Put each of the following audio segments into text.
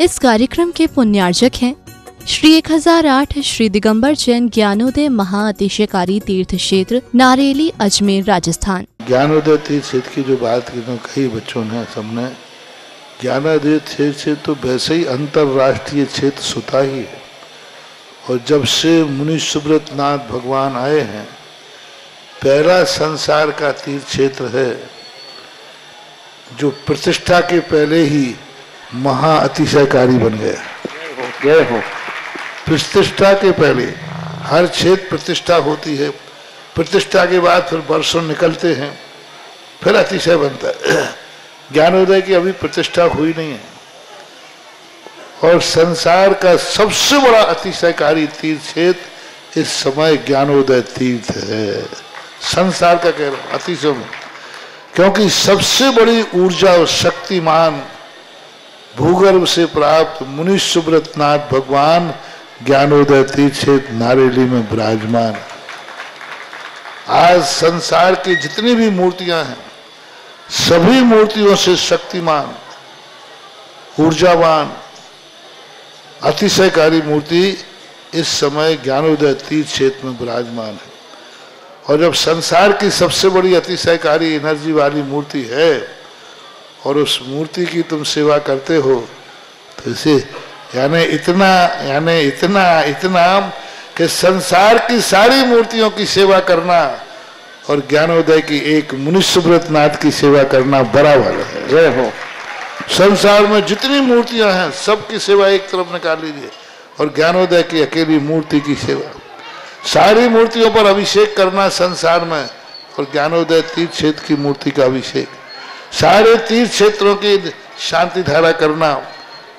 इस कार्यक्रम के पुण्यार्जक हैं श्री 1008 श्री दिगंबर जैन ज्ञानोदय अतिशयकारी तीर्थ क्षेत्र नारेली अजमेर राजस्थान। ज्ञानोदय तीर्थ क्षेत्र की जो बात की तो कई बच्चों ने सबने ज्ञानोदय तीर्थ क्षेत्र तो वैसे ही अंतरराष्ट्रीय क्षेत्र सुता ही है और जब से मुनिसुव्रतनाथ भगवान आए हैं पहला संसार का तीर्थ क्षेत्र है जो प्रतिष्ठा के पहले ही महाअतिशयकारी बन गया। जय हो। प्रतिष्ठा के पहले हर क्षेत्र प्रतिष्ठा होती है, प्रतिष्ठा के बाद फिर वर्षों निकलते हैं, फिर अतिशय बनता है। ज्ञानोदय की अभी प्रतिष्ठा हुई नहीं है और संसार का सबसे बड़ा अतिशयकारी तीर्थ क्षेत्र इस समय ज्ञानोदय तीर्थ है। संसार का कह रहा हूं अतिशय में, क्योंकि सबसे बड़ी ऊर्जा और शक्तिमान भूगर्भ से प्राप्त मुनिसुव्रतनाथ भगवान ज्ञानोदय तीर्थ क्षेत्र नारेली में विराजमान। आज संसार की जितनी भी मूर्तियां हैं सभी मूर्तियों से शक्तिमान ऊर्जावान अतिशयकारी मूर्ति इस समय ज्ञानोदय तीर्थ क्षेत्र में विराजमान है। और जब संसार की सबसे बड़ी अतिशयकारी एनर्जी वाली मूर्ति है और उस मूर्ति की तुम सेवा करते हो तो इसे यानी इतना कि संसार की सारी मूर्तियों की सेवा करना और ज्ञानोदय की एक मुनिसुव्रतनाथ की सेवा करना बराबर है। जय हो। संसार में जितनी मूर्तियां हैं सबकी सेवा एक तरफ निकाल लीजिए और ज्ञानोदय की अकेली मूर्ति की सेवा, सारी मूर्तियों पर अभिषेक करना संसार में और ज्ञानोदय तीर्थ क्षेत्र की मूर्ति का अभिषेक, सारे तीर्थ क्षेत्रों की शांति धारा करना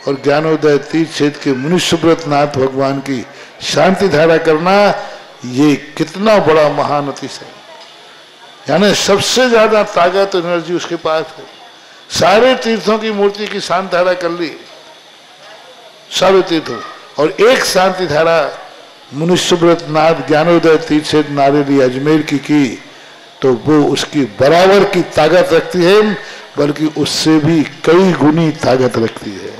और ज्ञानोदय तीर्थ क्षेत्र के मुनिसुव्रतनाथ भगवान की शांति धारा करना, ये कितना बड़ा महान अतिशय है। यानी सबसे ज्यादा ताकत और एनर्जी उसके पास है। सारे तीर्थों की मूर्ति की शांति धारा कर ली, सारे तीर्थों, और एक शांति धारा मुनिसुव्रतनाथ ज्ञानोदय तीर्थ क्षेत्र नारेली अजमेर की तो वो उसकी बराबर की ताकत रखती है, बल्कि उससे भी कई गुनी ताकत रखती है।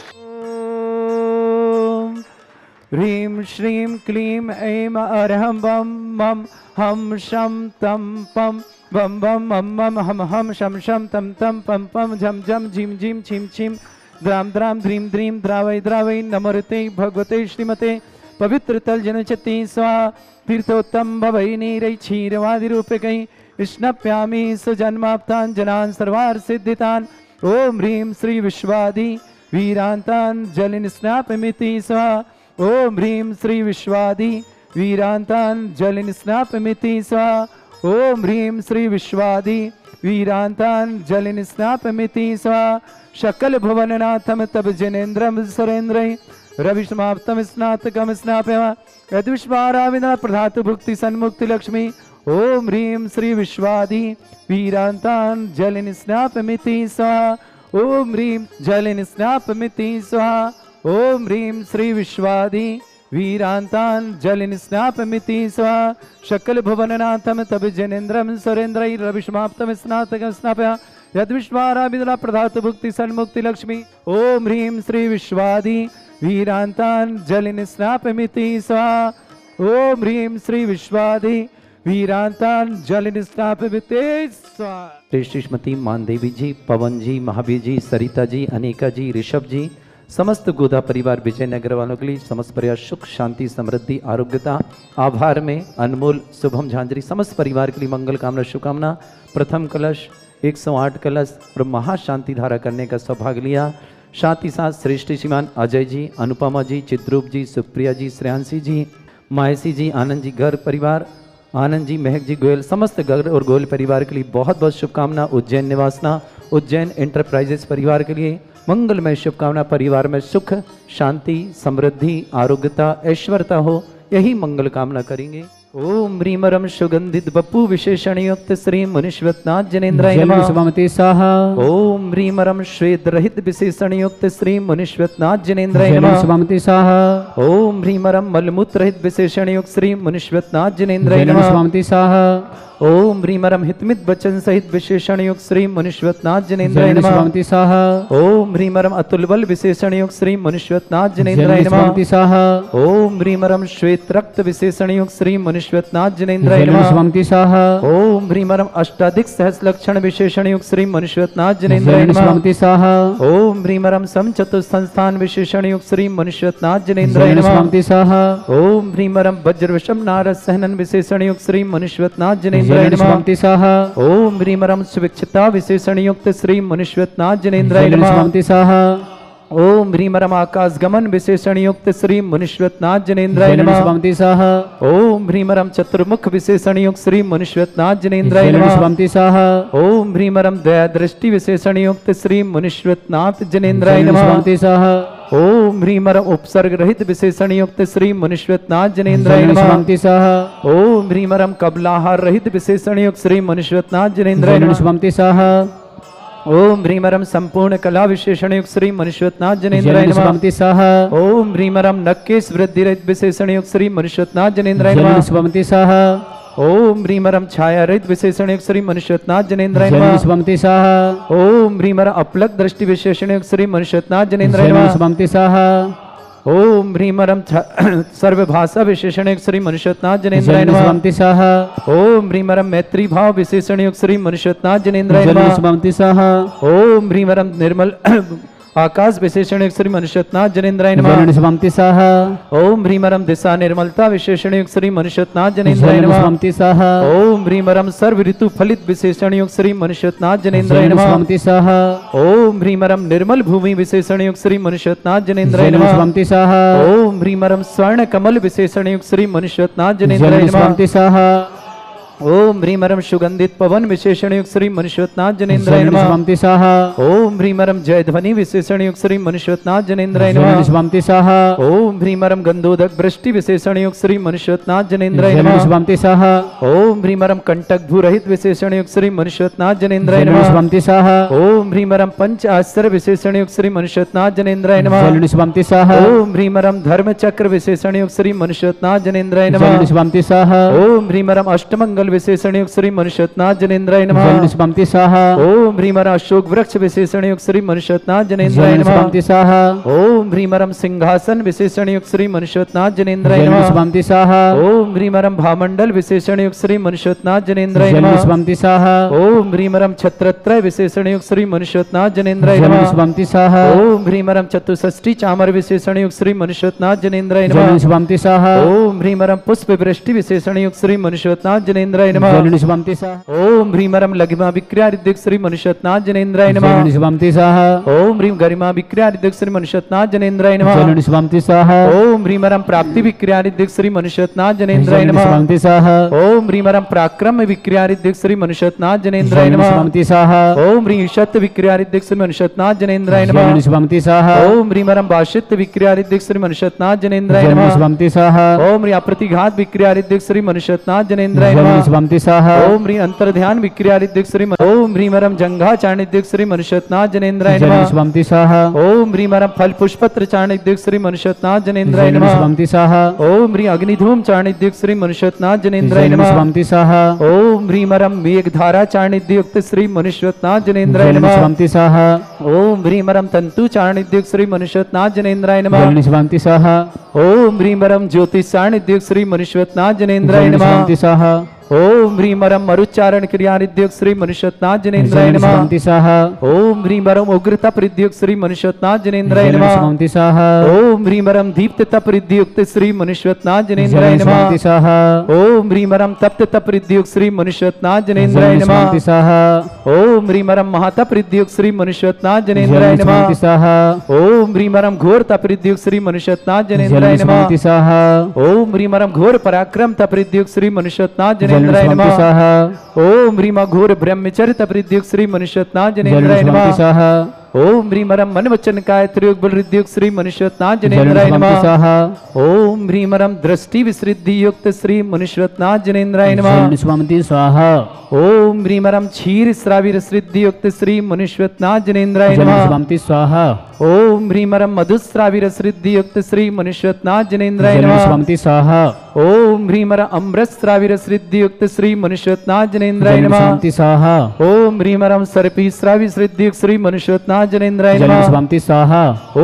ह्रीं श्रीं क्लीं ऐं अरहं बम मम हम शम तम पम बम बम मम मम हम हम शम शम तम तम पम पम झम झम झिम झिम छिम छिम द्राम द्राम ध्रीम ध्रीम द्रावै द्रावै नमोरते भगवते श्रीमते पवित्र तल जनचति स्वाहा तीर्थोत्तम भवै नीरै क्षीरवादि रूपकै विष्णप्यामी सुजन्माप्तान् जनान् सर्वार सिद्धितान् ओम ह्रीं श्री विश्वादि वीरांतान् जलिन स्नापमिति स्वाहा ओम ह्रीं श्री विश्वादि वीरांतान् जलिन स्नापमिति स्वाहा ओम ह्रीं श्री विश्वादि वीरांतान् जलिन स्नापमिति स्वाहा शकल भुवननाथम तब जनेन्द्रम सुरेन्द्रै रविष्माप्तम स्नातकम स्नापयामः यद्विश्वाराविना प्रधातु भुक्ति सन्मुक्ति लक्ष्मी ओम ह्रीं श्री विश्वादि वीरांतान् जलिन स्नापमिति स्वाहा ओम ह्रीं जलिन स्नापमिति स्वाहा ओम ह्रीं श्री विश्वादि वीरांतान् जलिन स्नापमिति स्वाहा शकल भुवननाथम तब जनेन्द्रम सुरेन्द्रै रविष्माप्तम स्नातकम स्नापयामः यद्विश्वाराविना प्रधातु भुक्ति सन्मुक्ति लक्ष्मी ओम ह्रीं श्री विश्वादि वीरांतान् जलिन स्नापमिति स्वाहा ओम ह्रीं श्री विश्वादि वीरांतान् जलिन स्नापमिति स्वाहा। श्रीमती मानदेवी जी, पवन जी, महावीर जी, सरिता जी, अनिका जी, ऋषभ जी, समस्त गोदा परिवार विजयनगर वालों के लिए समस्त परिवार सुख शांति समृद्धि आरोग्यता आभार में अनमोल शुभम झांझरी समस्त परिवार के लिए मंगल कामना शुभकामना। प्रथम कलश 108 कलश और महाशांति धारा करने का सौभाग्य लिया। साथ ही साथ श्रेष्ठ श्रीमान अजय जी, अनुपमा जी, चित्रूप जी, सुप्रिया जी, श्रेयांशी जी, मायसी जी, आनंद जी, घर परिवार आनंद जी, महक जी गोयल, समस्त घर और गोयल परिवार के लिए बहुत बहुत शुभकामना। उज्जैन निवासना उज्जैन एंटरप्राइजेस परिवार के लिए मंगलमय शुभकामना। परिवार में सुख शांति समृद्धि आरोग्यता ऐश्वर्यता हो, यही मंगल कामना करेंगे। ओम ह्रीम रम सुगंधित बप्पू विशेषणयुक्त श्री मुनिसुव्रतनाथ जनेन्द्राय नमः सुमते स्वाहा ओम ह्रीम रम श्वेत रहित विशेषणयुक्त श्री मुनिसुव्रतनाथ जनेन्द्राय नमः सुमते स्वाहा ओम ह्रीम रम मलमूत्र रहित विशेषणयुक्त श्री मुनिसुव्रतनाथ जनेन्द्राय नमः सुमते स्वाहा ओम ह्रीमरम हितमित वचन सहित विशेषण युक्त श्री मुनिसुव्रतनाथ जिनेन्द्राय नमः। ओम ह्रीमरम अतुल बल विशेषण युक्त श्री मुनिसुव्रतनाथ जिनेन्द्राय नमः। ओम ह्रीमरम श्वेत रक्त विशेषण युक्त श्री मुनिसुव्रतनाथ जिनेन्द्राय नमः। ओम ह्रीमरम अष्टाधिक सहस्र लक्षण विशेषण युक्त श्री मुनिसुव्रतनाथ जिनेन्द्राय नमः। ओम ह्रीमरम समचतुस्संस्थान विशेषण युक्त श्री मुनिसुव्रतनाथ जिनेन्द्राय नमः। ओम ह्रीमरम वज्रवशम नारद सहनन विशेषण युक्त श्री मुनिसुव्रतनाथ जिनेन्द्राय ओम ह्रीमरम सुविक्षिता विशेषण युक्त श्री मुनिसुव्रतनाथ जिनेन्द्राय नमः। ओम ह्रीमरम आकाश गमन विशेषण युक्त श्री मुनिसुव्रतनाथ जिनेन्द्राय नमः। ओम ह्रीमरम चतुर्मुख विशेषण युक्त श्री मुनिसुव्रतनाथ जिनेन्द्राय नमः। ओम ह्रीमरम दया दृष्टि विशेषण युक्त श्री मुनिसुव्रतनाथ जिनेन्द्राय नमः। ओम ह्रीमरम उपसर्ग रहित विशेषण युक्त श्री मुनिसुव्रतनाथ जिनेन्द्राय नमः। ओम ह्रीमरम कबलाहार रहित विशेषण युक्त श्री मुनिसुव्रतनाथ जिनेन्द्राय नमः। ओम ह्रीमरम संपूर्ण कला विशेषण युक्त श्री मुनिसुव्रतनाथ जिनेन्द्राय नमः। ओम ह्रीमरम नक्केश वृद्धि रहित विशेषण युक्त श्री मुनिसुव्रतनाथ जिनेन्द्राय नमः। ओम ह्रीमरम छाया रहित विशेषण युक्त श्री मुनिसुव्रतनाथ जिनेन्द्राय नमः। ओम ह्रीमरम अपलक दृष्टि विशेषण युक्त श्री मुनिसुव्रतनाथ जिनेन्द्राय नमः। ओम ह्रीमरम सर्वभाषा विशेषण युक्त श्री मुनिसुव्रतनाथ जिनेन्द्राय नमः। ओम ह्रीमरम मैत्री भाव विशेषण युक्त श्री मुनिसुव्रतनाथ जिनेन्द्राय नमः। ओम ह्रीमरम निर्मल आकाश विशेषण युक्त श्री मुनिसुव्रतनाथ जिनेन्द्राय नमः। ओम ह्रीमरम दिशा निर्मलता विशेषण युक्त श्री मुनिसुव्रतनाथ जिनेन्द्राय नमः। ओम ह्रीमरम सर्व ऋतु फलित विशेषण युक्त श्री मुनिसुव्रतनाथ जिनेन्द्राय नमः। ओम ह्रीमरम निर्मल भूमि विशेषण युक्त श्री मुनिसुव्रतनाथ जिनेन्द्राय नमः। ओम ह्रीमरम स्वर्ण कमल विशेषण युक्त श्री मुनिसुव्रतनाथ जिनेन्द्राय नमः। ओम ह्रीमरम सुगंधित पवन विशेषण युक्त श्री मुनिसुव्रतनाथ जिनेन्द्राय नमः। ओम ह्रीमरम जयध्वनि विशेषण युक्त श्री मुनिसुव्रतनाथ जिनेन्द्राय नमः। ओम ह्रीमरम गंधोदक वृष्टि विशेषण युक्त श्री मुनिसुव्रतनाथ जिनेन्द्राय नमः। ओम ह्रीमरम कंटक भूरहित विशेषण युक्त श्री मुनिसुव्रतनाथ जिनेन्द्राय नमः। ओम ह्रीमरम पंच आश्चर्य विशेषण युक्त श्री मुनिसुव्रतनाथ जिनेन्द्राय नमः। ओम ह्रीमरम धर्म चक्र विशेषण युक्त श्री मुनिसुव्रतनाथ जिनेन्द्राय नमः। ओम ह्रीमरम अष्टमंगल विशेषण युक्त श्री मुनिसुव्रतनाथ जिनेन्द्राय नमः। ओम ह्रीमरम अशोक वृक्ष विशेषण युक्त श्री मुनिसुव्रतनाथ जिनेन्द्राय नमः। ओम ह्रीमरम सिंहासन विशेषण युक्त श्री मुनिसुव्रतनाथ जिनेन्द्राय नमः। ओम ह्रीमरम भामंडल विशेषण युक्त श्री मुनिसुव्रतनाथ जिनेन्द्राय नमः। ओम ह्रीमरम छत्रत्रय विशेषण युक्त श्री मुनिसुव्रतनाथ जिनेन्द्राय नमः। ओम ह्रीमरम चतुष्षष्ठी चामर विशेषण युक्त श्री मुनिसुव्रतनाथ जिनेन्द्राय नमः। ओम ह्रीमरम पुष्प वृष्टि विशेषण युक्त श्री मुनिसुव्रतनाथ जिनेन्द्राय नमः। ओम ह्रीमरम लघिमा विक्रिया श्री मुनिसुव्रतनाथ जिनेन्द्राय नमः। ओम ह्रीम गरिमा विक्रिया श्री मुनिसुव्रतनाथ जिनेन्द्राय नमः। ओम ह्रीमरम प्राप्ति विक्रिया श्री मुनिसुव्रतनाथ जिनेन्द्राय नमः। ओम ह्रीमरम पराक्रम विक्रिया श्री मुनिसुव्रतनाथ जिनेन्द्राय नमः। ओम ह्रीम ईषत् विक्रिया श्री मुनिसुव्रतनाथ जिनेन्द्राय नमः। ओम ह्रीमरम भाषित विक्रिया श्री मुनिसुव्रतनाथ जिनेन्द्राय नमः। ओम ह्रीम अप्रतिघात विक्रिया श्री मुनिसुव्रतनाथ जिनेन्द्राय नमः। ओम ह्रीम अंतर्ध्यान विक्रियादिक श्री ओम ह्रीमरम जंघा चाणिदिक श्री मुनिसुव्रतनाथ जिनेन्द्राय नमः। ओम ह्रीमरम फल पुष्पत्र चाणिदिक श्री मुनिसुव्रतनाथ जिनेन्द्राय नमः। ओम ह्रीम अग्निधूम चाणिदिक श्री मुनिसुव्रतनाथ जिनेन्द्राय नमः। ओम ह्रीमरम मेघधारा चाणिदियुक्त श्री मुनिसुव्रतनाथ जिनेन्द्राय नमः। ओम ह्रीमरम तंतु चाणिदिक श्री मुनिसुव्रतनाथ जिनेन्द्राय नमः। ओम ह्रीमरम ज्योतिष चाणिदिक श्री मुनिसुव्रतनाथ जिनेन्द्राय नमः। ओम ह्रीमरम मरुच्चारण क्रिया रिद्योग श्री मुनिसुव्रतनाथ जिनेन्द्राय नमः। ओम ह्रीमरम उग्र तप रिद्योग श्री मुनिसुव्रतनाथ जिनेन्द्राय नमः। ओम ह्रीमरम दीप्त तप रिद्योग श्री मुनिसुव्रतनाथ जिनेन्द्राय नमः। ओम ह्रीमरम तप्त तप रिद्योग श्री मुनिसुव्रतनाथ जिनेन्द्राय नमः। ओम ह्रीमरम महातप रिद्योग श्री मुनिसुव्रतनाथ जिनेन्द्राय नमः। ओम ह्रीमरम घोर तप रिद्योग श्री मुनिसुव्रतनाथ जिनेन्द्राय नमः। ओम ह्रीमरम घोर पराक्रम तप रिद्योग श्री मुनिसुव्रतनाथ जिनेन्द्राय नमः। ओम ह्रीम घोर ब्रह्मचर्य तपरिद्युक्त श्री मुनिसुव्रतनाथ जिनेन्द्राय नमः। ओम ह्रीमरम मन वचन काय त्रियोग बल रिद्युक्त श्री मुनिसुव्रतनाथ जिनेन्द्राय नमः। ओम ह्रीमरम दृष्टि विसृद्धि युक्त श्री मुनिसुव्रतनाथ जिनेन्द्राय नमः। ओम ह्रीमरम क्षीर श्रावी रसृद्धि युक्त श्री मुनिसुव्रतनाथ जिनेन्द्राय नमः। ओम ह्रीमर मधुस्रावीर सिद्धियुक्त श्री मुनिसुव्रतनाथ जनेन्द्राय नमः स्वामी साह ओम ह्रीमर अमृतस्रावीर सिद्धियुक्त श्री मुनिसुव्रतनाथ जनेन्द्राय नमः स्वामी साह ओम ह्रीमर सर्पी श्रावी सिद्धियुक्त श्री मुनिसुव्रतनाथ जनेन्द्राय नमः स्वामी साह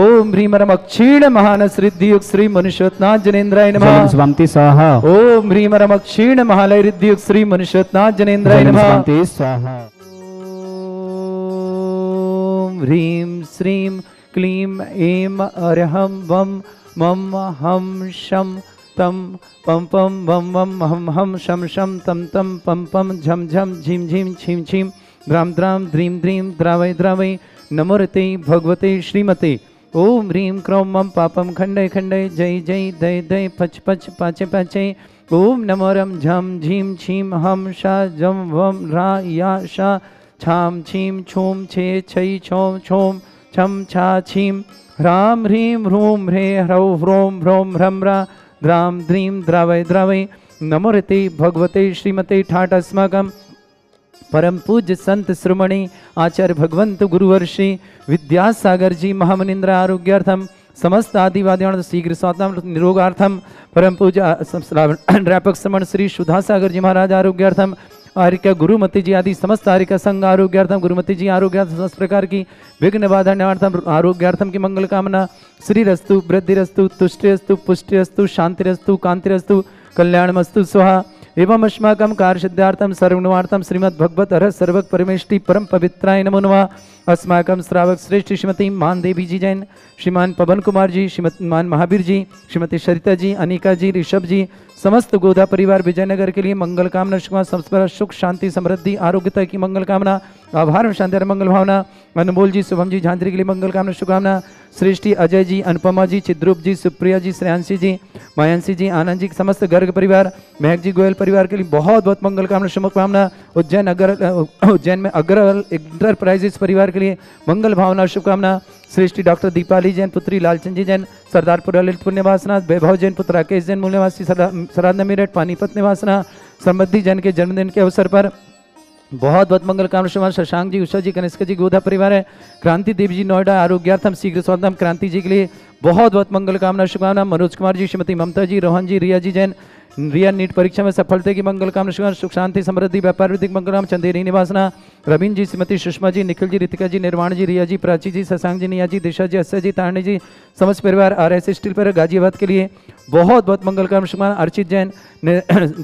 ओम ह्रीमर अक्षीण महान सिद्धियुक्त श्री मुनिसुव्रतनाथ जनेन्द्राय नमः स्वामी साह ओम ह्रीमर अक्षीण महालय सिद्धियुक्त श्री मुनिसुव्रतनाथ जनेन्द्राय नमः स्वामी साह ओम ह्रीम श्रीम क्लीम ऐम अरहम वम मम हम शम तम पम पम वम वम हम हम शम शम तम तम पम पम झम झम झिम झिम छिम छिम द्राम द्राम द्रीम द्रीम द्रावय द्रावय नमोरते भगवते श्रीमते ओम ह्रीम क्रौम मम पापम खंडय खंडय जय जय दय दय पच पच पाचे पाचे ओम नमोरम झम झीम छीम हम शा जम वम रा या शा छाम छीम छोम छे छई छोम छोम छम छा छीम ह्राम ह्रीम ह्रूम ह्रे ह्रौ ह्रोम ह्रोम ह्रम्रा द्राम द्रीम द्रावय द्रावय नमोरते भगवते श्रीमते ठाट अस्माकं परम पूज्य संत श्रोमणि आचार्य भगवंत गुरुवर्षि विद्यासागर जी महामुनीन्द्र आरोग्यार्थम समस्त आदिवादियों शीघ्र स्वातम निरोगार्थम परम पूज्य श्रावक श्रमण श्री सुधा सागर जी महाराज आरोग्यार्थम आर्यिका गुरुमती जी आदि समस्त आर्यिका संघ आरोग्यार्थम गुरुमती जी आरोग्यार्थम समस्त प्रकार की विघ्न बाधार्थम आरोग्यार्थम की मंगल कामना श्री रस्तु वृद्धिस्तु तुष्टिस्तु पुष्टिस्तु शांतिरस्तु कांतिरस्तु कल्याणमस्तु स्वाहा एवं अस्माकं कार्यसिद्धार्थम सर्वगुणार्थम श्रीमद्भगवत हर सर्वक परमेष्टि परम पवित्राय नमो नमः। अस्माकं श्रावक श्रेष्ठ श्रीमती मान देवी जी जैन, श्रीमान पवन कुमार जी, श्रीमती मान महावीर जी, श्रीमती सरिता जी, अनिका जी, ऋषभ जी, समस्त गोधा परिवार विजयनगर के लिए मंगल कामना शुभ सुख शांति समृद्धि आरोग्यता की मंगल कामना आभार शांति मंगल भावना अनमोल जी शुभम जी झांझरी के लिए मंगल कामना शुभकामना श्रेष्ठी अजय जी अनुपमा जी चिद्रूप जी सुप्रिया जी श्रेयांशी जी मायांशी जी आनंद जी समस्त गर्ग परिवार महक जी गोयल परिवार के लिए बहुत बहुत मंगल कामना शुभकामना उज्जैन उज्जैन में अग्रवाल इंटरप्राइजेस परिवार के लिए मंगल भावना शुभकामना श्रेष्ठी डॉक्टर दीपाली जैन पुत्री लालचंद जी जैन सरदारपुर ललित पुण्यवासना वैभव जैन पुत्र राकेश जैन मूल्यवासी सराधना मेरठ पानीपत निवासना समृद्धि जैन के जन्मदिन के अवसर पर बहुत बहुत मंगल कामना शुभम शशांक जी उषा जी कनिष्क जी गोधा परिवार है क्रांति देव जी नोएडा आरोग्यार्थम शीघ्र स्वास्थ्यम क्रांति जी के लिए बहुत बहुत मंगल कामना शुभकामना मनोज कुमार जी श्रीमती ममता जी रोहन जी रिया जी जैन रिया नीट परीक्षा में सफलता की मंगल कामना शुभकामना सुख शांति समृद्धि व्यापार विधिक मंगल कामना चंदेरी निवासना रवींद्र जी श्रीमती सुषमा जी निखिल जी रितिका जी निर्वाण जी रिया जी प्राची जी शशांक जी निया जी दिशा जी अस्या जी तारणी जी समस्त परिवार RS स्टील पर गाजियाबाद के लिए बहुत बहुत मंगल कामना शुभकामना अर्चित जैन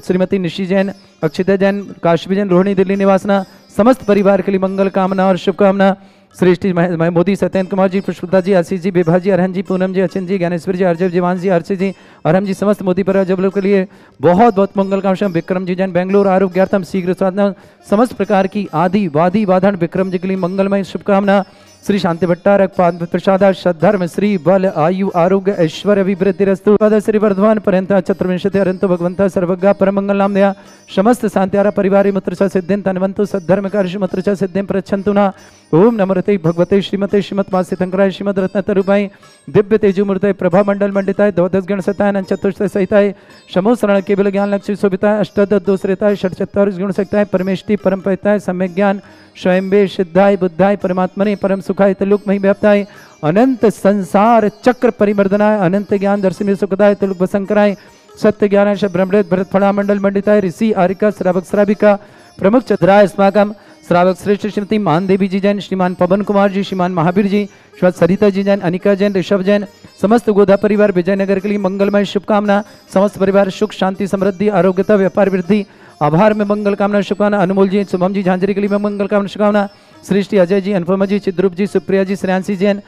श्रीमती निशी जैन अक्षिता जैन काश्मी जैन रोहिणी दिल्ली निवासना समस्त परिवार के लिए मंगल कामना और शुभकामना श्रेष्ठी मोदी सत्येंद्र कुमार जी पुष्पता जी आशीष जी विभा जी अरहन जी पूनम जी अचिन जी ज्ञानेश्वर जी अर्जव जीवान जी अर्षि जी अरहम जी समस्त मोदी परिवार जब लोग के लिए बहुत बहुत मंगल कामना विक्रम जी जैन बेंगलोर आरोग्यार्थम शीघ्र स्वास्थ्य समस्त प्रकार की आदि वादी वाधन विक्रम जी के लिए मंगलमय शुभकामना श्री शांति भट्टारक पाद प्रसादा सद्धर्म श्री बल आयु आरोग्य ऐश्वर्य अभिवृद्धिस्तु पद श्री वर्धमान पर्यंत चतुर्विंशति अरंतो भगवंता सर्वज्ञ परमंगल नाम दया समस्त शांतिहारा परिवारी मित्रचा सिद्धिं तन्वंतु सद्धर्म कार्यु मित्रचा सिद्धिं प्रच्छन्तु ना ओम नमोरते भगवते श्रीमते श्रीमद्वासितंकराय श्रीमद रत्नतरुपाय दिव्य तेजोमूर्तय प्रभा मंडल मंडिताय द्वादश गण सतायन चतुष्टय सहिताय शमो शरण केवल ज्ञान लक्ष्य शोभिताय अष्टादश दोसरेताय षट्चत्वारिश गुण सकताय परमेष्टि परम पविताय सम्यक ज्ञान स्वयंबे सिद्धाय बुद्धाय परमात्मने परम सुखाय तलोक मही व्याप्ताय अनंत संसार चक्र परिमर्दनाय अनंत ज्ञान दर्शन सुखदाय तलोक वसंकराय सत्य ज्ञान ब्रह्मृत भरत फणा मंडल मंडिताय ऋषि आरिका श्रावक श्राविका प्रमुख चतुराय अस्माकम श्रावक श्रेष्ठ श्रीमती मान देवी जी जैन श्रीमान पवन कुमार जी श्रीमान महावीर जी श्रीमती सरिता जी जैन अनिका जैन ऋषभ जैन समस्त गोधा परिवार विजयनगर के लिए मंगलमय शुभकामना समस्त परिवार सुख शांति समृद्धि आरोग्यता व्यापार वृद्धि आभार में मंगल कामना शुभकामना अनमोल जी शुभम जी झांझरी के लिए मंगल कामना शुभकामना श्रेष्ठी अजय जी अनुपमा जी चिद्रूप जी सुप्रिया जी श्रेयांशी जैन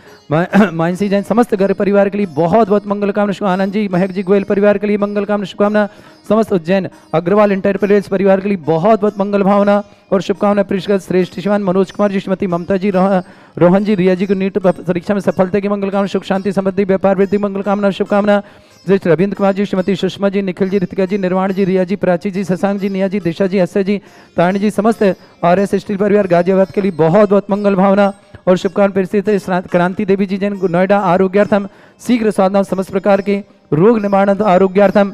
मानसी जैन समस्त घर परिवार के लिए बहुत बहुत मंगल कामना शुभकामना आनंद जी महक जी गोयल परिवार के लिए मंगल कामना शुभकामना समस्त उज्जैन अग्रवाल इंटरप्राइजेस परिवार के लिए बहुत बहुत मंगल भावना और शुभकामना पुरस्कार श्रेष्ठ श्रीमान मनोज कुमार जी श्रीमती ममता जी रोहन जी रिया जी को नीट परीक्षा में सफलता की मंगल कामना सुख शांति समृद्धि व्यापार वृद्धि मंगल कामना शुभकामना श्रेष्ठ रविंद्र कुमार जी श्रीमती सुषमा जी निखिल जी रितिका जी निर्वाण जी रिया जी प्राची जी शशांक जी निया जी दिशा जी अस्या जी तारणी जी समस्त RS स्टील परिवार गाजियाबाद के लिए बहुत बहुत मंगल भावना और शुभकामना क्रांति देवी जी जैन नोएडा आरोग्यार्थम शीघ्र साधना समस्त प्रकार के रोग निवारण आरोग्यार्थम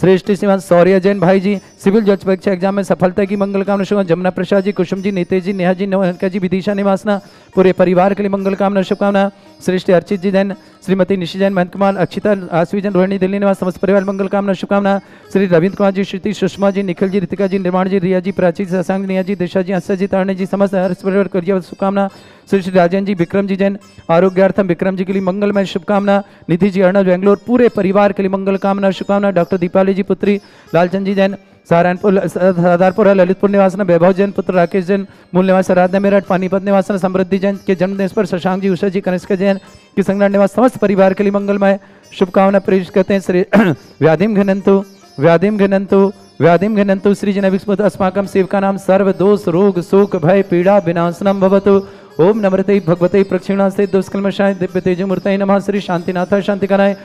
श्रेष्ठी श्रीमान सौर्य जैन भाई जी, सिविल जज परीक्षा एग्जाम में सफलता की मंगल कामना शुभ। जमुना प्रसाद जी, कुसुम जी, नितेश जी, नेहा जी, नवनका जी, विदिशा निवासना, पूरे परिवार के लिए मंगल कामना शुभकामना। श्रेष्ठी अर्चित जी जैन, श्रीमती निशी जैन, महंत कुमार, अक्षिता आसवी जैन, रोहिणी दिल्ली निवास, समस्त परिवार मंगल कामना शुभकामना। श्री रविंद्र कुमार जी, श्रुति सुषमा जी, निखिल जी, रितिका जी, निर्माण जी, रिया जी, प्राची ससांग, निया जी, दिशा जी, आशा जी, तारणी जी, समस्त हर्ष परिवार करिए शुभकामना। श्री श्री राजन जी, विक्रम जी जैन, आरोग्यार्थम विक्रम जी के लिए मंगलमय शुभकामना। निधि जी अर्णव बेंगलोर, पूरे परिवार के लिए मंगल कामना शुभकामना। डॉक्टर दीपाली जी पुत्री लालचंद जी जैन, सहारनपुर सादारपुर ललितपुर निवासना, वैभव जैन पुत्र राकेश जैन, मूल निवास आराधना मेरठ, पानीपत निवासना, समृद्धि जैन के जन्मदिन पर शशांक जी, उषा जी, कनिष्क जैन किसंगना निवास, समस्त परिवार के लिए मंगलमय शुभकामना प्रेरित करते हैं। श्री व्याधिम घनंतु व्याधिम घनंतु व्याधिम घनंतु श्री जनविस्मृत अस्माकं सेवका नाम सर्व दोष रोग शोक भय पीड़ा विनाशनम भवतु। ओम नमृते भगवते प्रक्षिणास्ते दुष्कल्मषाय दिव्य तेजमूर्तये नमः। श्री शांतिनाथाय शांतिकराय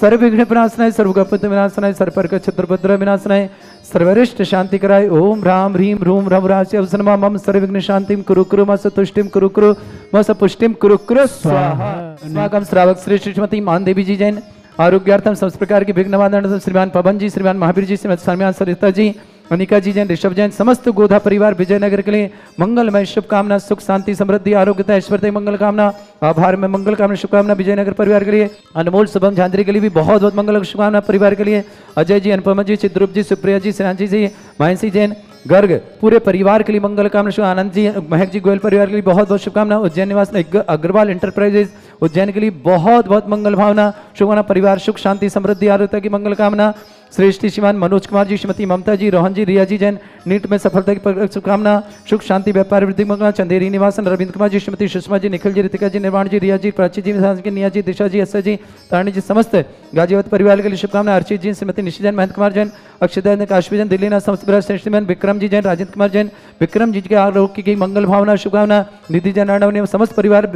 सर्वविघ्न विनाशनाय सर्वगपत विनाशनाय सर्वपर्क छत्रपद्र विनाशनाय सर्वरिष्ट शांतिकराय ओम राम ह्रीम रूम रम राशि अवसनमा मम सर्वविघ्न शांतिम कुरु कुरु मस तुष्टिम कुरु कुरु मस पुष्टिम कुरु कुरु स्वाहा। अस्माकं श्रावक श्री श्रीमती मानदेवी जी जैन, आरोग्यार्थम समस्त प्रकार के विघ्न वादन श्रीमान पवन जी, श्रीमान महावीर जी, श्रीमती स्वामी सरिता जी, अनिका जी जैन, ऋषभ जैन, समस्त गोधा परिवार विजयनगर के लिए मंगलमय शुभकामना, सुख शांति समृद्धि आरोग्यता ऐश्वर्य मंगल कामना, आभार में मंगल कामना शुभकामना विजयनगर परिवार के लिए। अनमोल शुभम झांद्री के लिए भी बहुत बहुत मंगल शुभकामना परिवार के लिए। अजय जी, अनुपमा जी, चिद्रूप जी, सुप्रिया जी, श्रांजी जी, मायसी जैन गर्ग, पूरे परिवार के लिए मंगल कामना शुभ। आनंद जी, महक जी गोयल परिवार के लिए बहुत बहुत शुभकामना। उज्जैन निवास अग्रवाल एंटरप्राइजेज उज्जैन के लिए बहुत बहुत मंगल भावना शुभकामना, परिवार सुख शांति समृद्धि आरोग्यता की मंगल कामना। श्रेष्ठी श्रीमान मनोज कुमार जी, श्रीमती ममता जी, रोहन जी, रिया जी जैन, नीट में सफलता की शुभकामना, सुख शांति व्यापार वृद्धि मंगल। चंदेरी निवासन रविंद्र कुमार जी, श्रीमती सुषमा जी, निखिल जी, रितिका जी, निर्माण जी, रिया जी, प्राची जी, निया जी, दिशा जी, अस्सा जी, तारणी जी, समस्त गाजियाबाद परिवार के लिए शुभकामना। अर्चित जी, श्रीमती निशी जैन, महंत कुमार जैन, अक्षय जैन, काश्मी जैन, दिल्ली नाथ, श्रेष्ठ मैन विक्रम जी जैन, राजेंद्र कुमार जैन, विक्रम जी के आरोग्य की मंगल भावना शुभकामना। निधि जैन ने समस्त परिवार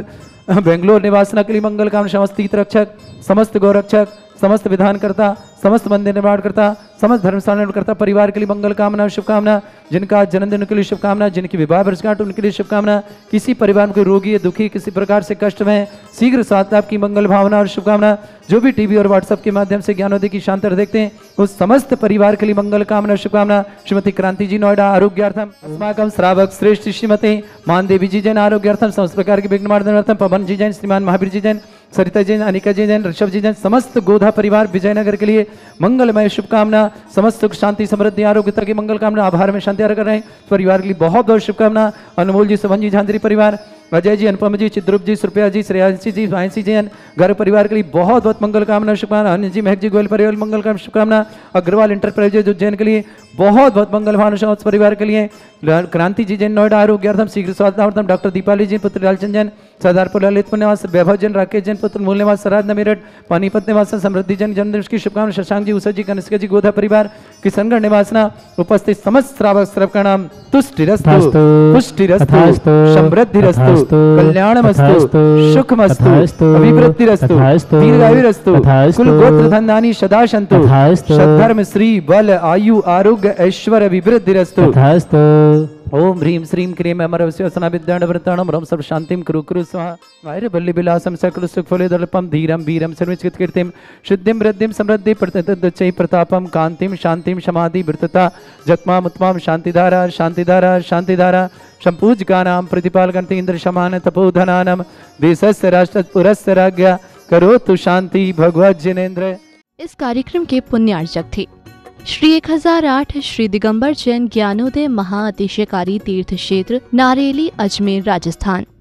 बेंगलोर निवासना के लिए मंगल कामना, समस्त तीर्थ रक्षक, समस्त गौरक्षक, समस्त विधानकर्ता, समस्त मंदिर निर्माणकर्ता, समस्त धर्मस्थान निर्माणकर्ता परिवार के लिए मंगल कामना शुभकामना। जिनका जन्मदिन उनके लिए शुभकामना, जिनकी विवाह वर्षगांठ उनके लिए शुभकामना। किसी परिवार में कोई रोगी या दुखी किसी प्रकार से कष्ट में शीघ्र स्वास्थ्य आपकी मंगल भावना और शुभकामना। जो भी टीवी और व्हाट्सएप के माध्यम से ज्ञानोदय की शांतर देखते हैं उस समस्त परिवार के लिए मंगल कामना शुभकामना। श्रीमती क्रांति जी नोएडा, आरोग्यार्थम अस्माकम श्रावक श्रेष्ठ श्रीमती मानदेवी जी जैन, आरोग्यार्थम समस्त प्रकार के विघ्न मार्दनार्थम पवन जी जैन, श्रीमान महावीर जी जैन, सरिता जैन, अनिका जी जैन, ऋषभ जी जैन, समस्त गोधा परिवार विजयनगर के लिए मंगलमय शुभकामना, समस्त सुख शांति समृद्धि आरोग्यता की मंगल कामना, आभार में शांति कर रहे हैं परिवार के लिए बहुत बहुत शुभकामना। अनमोल जी, सुभन जी झांझरी परिवार, अजय जी, अनुपम जी, चिद्रूप जी, सुप्रिया जी, श्रेयांशी जी, मायसी जैन घर परिवार के लिए बहुत बहुत मंगल कामना शुभकामना। अनिल जी, महक जी गोयल परिवार मंगल कामना शुभकामना। अग्रवाल एंटरप्राइजेज उज्जैन के लिए बहुत बहुत मंगल भावना परिवार के लिए। क्रांति जी जैन नोएडा, आरोग्यार्थम शीघ्र स्वास्थ्य। डॉक्टर दीपाली जी पुत्र लालचंद जैन, सरदारपुर ललितपुर निवास, वैभव जैन, राकेश जैन पुत्र मूल निवास सराधना मेरठ, पानीपत निवास, समृद्धि जैन जन्मदिन की शुभकामना। शशांक जी, उषा जी, कनिष्क जी गोधा परिवार किशनगढ़ निवासना उपस्थित समस्त श्रावक श्रावक का नाम तुष्टिरस्तु पुष्टिरस्तु समृद्धिरस्तु कल्याणमस्तु सुखमस्तु अभिवृद्धिरस्तु दीर्घायुरस्तु कुल गोत्र धनधानी सदा सन्तु सद्धर्म श्री बल आयु आरोग्य ऐश्वर्य अभिवृद्धिरस्तु। ओम ह्रीं श्रीं क्रीम अमरवस्यसना विद्यावृताणम रम सर्व शांतिम कुरु कुरु स्वाहा। वायरवल्ली विलासम सकल सुखफलदर्पम धीरम वीरम सर्वचित्कीर्तिम शुद्धिम वृद्धिम समृद्धि प्रततदचै प्रतापम कांतिम शांतिम समाधि वृतता जत्मा मुत्मा शांतिधारा शांतिधारा शांतिधारा संपूजगानां प्रतिपालकंते इंद्र शमान तपोधनानम देशस्य राष्ट्रपुरस्य राज्ञा करोतु शांति भगवत जिनेन्द्र। इस कार्यक्रम के पुण्यार्जक थे श्री 1008 श्री दिगंबर जैन ज्ञानोदय महा अतिशयकारी तीर्थ क्षेत्र नारेली अजमेर राजस्थान।